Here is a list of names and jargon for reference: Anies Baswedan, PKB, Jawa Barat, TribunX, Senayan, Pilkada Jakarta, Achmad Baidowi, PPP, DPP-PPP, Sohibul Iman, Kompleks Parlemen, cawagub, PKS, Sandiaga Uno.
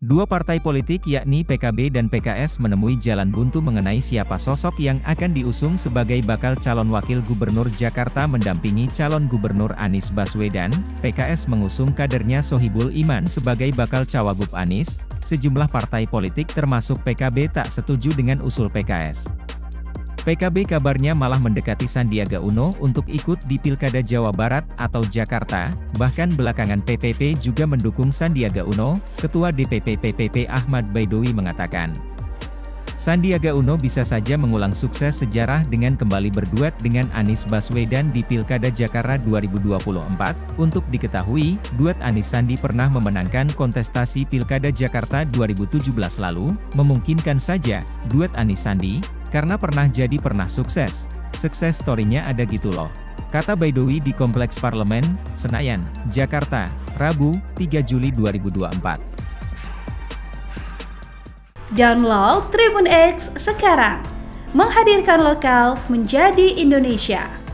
Dua partai politik yakni PKB dan PKS menemui jalan buntu mengenai siapa sosok yang akan diusung sebagai bakal calon wakil gubernur Jakarta mendampingi calon gubernur Anies Baswedan. PKS mengusung kadernya Sohibul Iman sebagai bakal cawagub Anies. Sejumlah partai politik termasuk PKB tak setuju dengan usul PKS. PKB kabarnya malah mendekati Sandiaga Uno untuk ikut di Pilkada Jawa Barat atau Jakarta, bahkan belakangan PPP juga mendukung Sandiaga Uno. Ketua DPP-PPP Achmad Baidowi mengatakan, Sandiaga Uno bisa saja mengulang sukses sejarah dengan kembali berduet dengan Anies Baswedan di Pilkada Jakarta 2024. Untuk diketahui, duet Anies-Sandi pernah memenangkan kontestasi Pilkada Jakarta 2017 lalu. Memungkinkan saja, duet Anies-Sandi, karena pernah jadi pernah sukses, sukses story-nya ada gitu loh, kata Baidowi di Kompleks Parlemen, Senayan, Jakarta, Rabu, 3 Juli 2024. Download Tribun X sekarang, menghadirkan lokal menjadi Indonesia.